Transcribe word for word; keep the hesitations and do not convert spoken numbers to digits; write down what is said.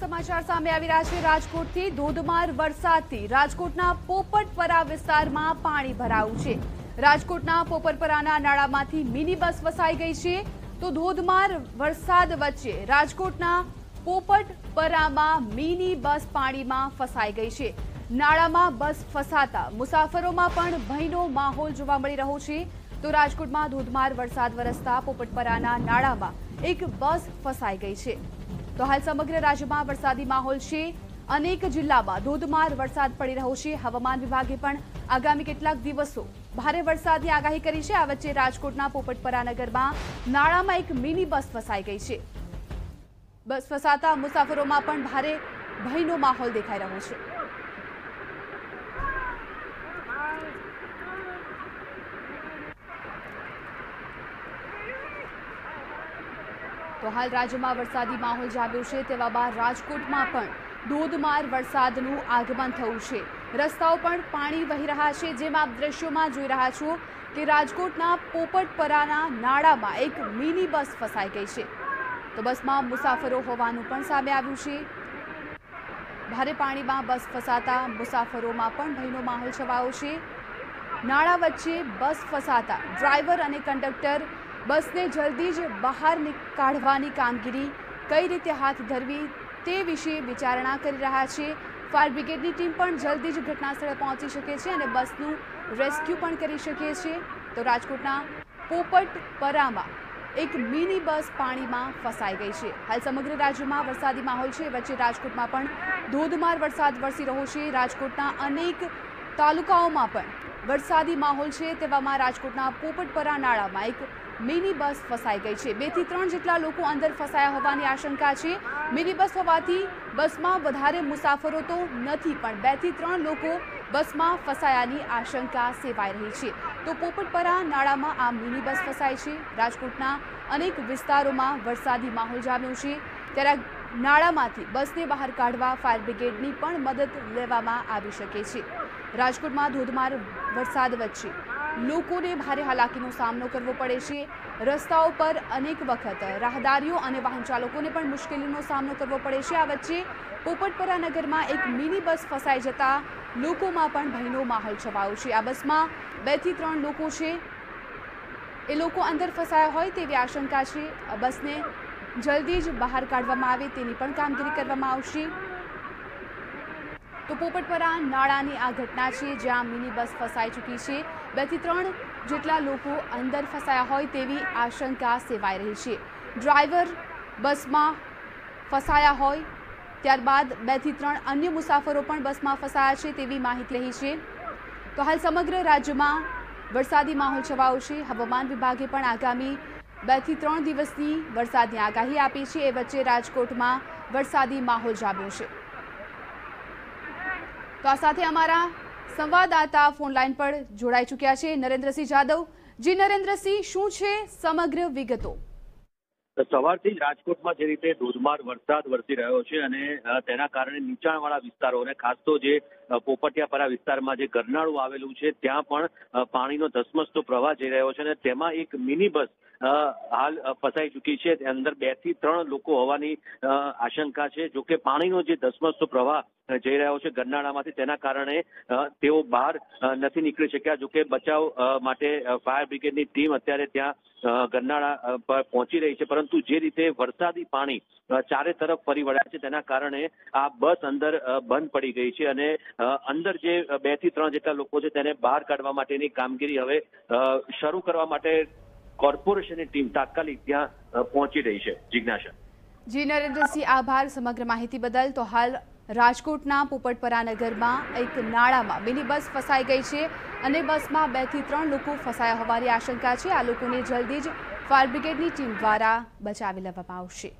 समाचार सामे आवी रह्या छे। राजकोटथी धोधमार वरसादथी राजकोटना पोपटपरा विस्तारमां पाणी भरायुं छे। राजकोटना पोपटपराना नाळामांथी मिनी बस फसाई गई छे। तो धोधमार वरसाद वच्चे राजकोटना पोपटपरामां मिनी बस पाणीमां फसाई गई छे। नाळामां बस फसाता मुसाफरोमां पण भयनो माहोल जोवा मळी रह्यो छे। तो राजकोटमां धोधमार वरसाद वरसता पोपटपराना नाळामां एक बस फसाई गई छे। तो हाल समग्र राज्यमां वरसादी माहोल छे। अनेक जिल्लामां धोधमार वरसाद पड़ी रह्यो छे। हवामान विभागे पण आगामी केटलाक दिवसों भारे वरसादनी आगाही करी छे। आ वच्चे राजकोटना पोपटपरा नगरमां नाळामां एक मिनी बस फसाई गई छे। बस फसाता मुसाफरोमां पण भारे भयनो माहोल देखाई रह्यो छे। तो हाल राज्य में वरसादी माहौल जाम्यो छे। तेवा बाद राजकोट में पण धोधमार वरसादनुं आगमन थयुं छे। रस्ताओ पण पाणी वही रह्या छे। जेमां आप दृश्यों में जोई रह्या छो कि राजकोटना पोपटपराना नाळामां एक मिनी बस फसाई गई छे। तो बस में मुसाफरो होवानुं पण सामे आव्युं छे। भारे पाणी में बस फसाता मुसाफरो में पण भयनो माहौल छवायो छे। नाळा वच्चे बस फसाता ड्राइवर अने कंडक्टर बस ने जल्दी ज बहार काढवानी कामगीरी कई रीते हाथ धरवी ते विषे विचारणा करी रह्या छे। फायर ब्रिगेडनी टीम पण जल्दी ज घटनास्थळे पहोंची शके छे अने बसनुं रेस्क्यू पण करी शके छे। तो राजकोटना पोपटपरामां एक मिनी बस पाणीमां फसाई गई छे। हाल समग्र राज्यमां वरसादी माहोल छे। वच्चे राजकोटमां पण धोधमार वरसाद वरसी रह्यो छे। राजकोटना अनेक तालुकाओमां पण वरसादी माहोल छे। तेवामां राजकोटना पोपटपरा नाळामां एक मिनी बस फसाई गई छे। बेथी त्रण जेटला लोको अंदर फसाया होवानी आशंका छे। मिनी बस होवाथी बसमां वधारे मुसाफरो तो नथी पण बेथी त्रण लोको बसमां फसायानी आशंका सेवाई रही छे। तो पोपटपरा नाळामां आ मिनी बस फसाई छे। राजकोटना अनेक विस्तारोमां वरसादी माहोल जाम्यो छे। त्यारे नाळामांथी बसने बहार काढवा फायर ब्रिगेडनी पण मदद लेवामां आवी शके छे। राजकोट में धोधमार वरसाद वच्चे लोकोने भारे हालाकीनो सामनो करवो पड़े छे। रस्ताओ पर अनेक वखत राहदारीओ अने वाहन चालकोने पण मुश्केलीनो सामनो करवो पड़े छे। आ वच्चे पोपटपरा नगर में एक मिनी बस फसाई जता लोकोमां पण भयनो माहोल छवायो छे। आ बस में बे थी त्रण लोको छे। ए लोको अंदर फसाया होय तेवी आशंका छे। बस ने जल्दी ज बहार काढवामां आवे तेनी पण कामगीरी करवामां आवशे। तो पोपटपरा नाळानी आ घटना छे ज्यां मिनी बस फसाई चूकी छे। बे थी त्रण जेटला लोको अंदर फसाया होय तेवी आशंका सेवाई रही छे। ड्राइवर बस में फसाया होय त्यारबाद बे थी त्रण अन्य मुसाफरो पण बस में फसाया छे तेवी माहिती रही छे। तो हाल समग्र राज्य में वरसादी माहोल छवायो छे। हवामान विभागे पण आगामी बे थी त्रण दिवसनी वरसादनी आगाही आपी छे। ए वच्चे राजकोटमां वरसादी माहोल जाम्यो छे। तो आ साथे अमारा संवाददाता फोनलाइन पर जोड़ाई चुक्या छे नरेन्द्रसिंह जादव। जी नरेन्द्रसिंह, शुं छे समग्र विगतो? સવારથી જ રાજકોટમાં જે રીતે ધોધમાર વરસાદ વરસી રહ્યો છે અને તેના કારણે નીચાણવાળા વિસ્તારો અને ખાસ તો જે પોપટિયાપરા વિસ્તારમાં જે ગરનાળું આવેલું છે ત્યાં પણ પાણીનો ધસમસતો પ્રવાહ જઈ રહ્યો છે અને તેમાં એક મિની બસ હાલ ફસાઈ ચૂકી છે. અંદર બે થી ત્રણ લોકો હોવાની આશંકા છે. જો કે પાણીનો જે ધસમસતો પ્રવાહ જઈ રહ્યો છે ગરનાળામાંથી તેના કારણે તેઓ બહાર નથી નીકળી શક્યા. જો કે બચાવ માટે ફાયર બ્રિગેડની ટીમ અત્યારે ત્યાં ગરનાળા પર પહોંચી રહી છે, પરંતુ જે રીતે વરસાદી પાણી ચારે તરફ ફરી વળ્યા છે તેના કારણે આ બસ અંદર બંધ પડી ગઈ છે અને અંદર જે બે થી ત્રણ જેટલા લોકો છે તેને બહાર કાઢવા માટેની કામગીરી હવે શરૂ કરવા માટે કોર્પોરેશનની ટીમ તાત્કાલિક ત્યાં પહોંચી રહી છે. જિજ્ઞાસા. જી નરેન્દ્રસિંહ, આભાર સમગ્ર માહિતી બદલ. તો હાલ રાજકોટના પોપટપરા નગરમાં એક નાળામાં મિની બસ ફસાઈ ગઈ છે અને બસમાં બે થી ત્રણ લોકો ફસાયા હોવાની આશંકા છે. આ લોકોને જલ્દી જ ફાયર બ્રિગેડની ટીમ દ્વારા બચાવી લેવામાં આવશે.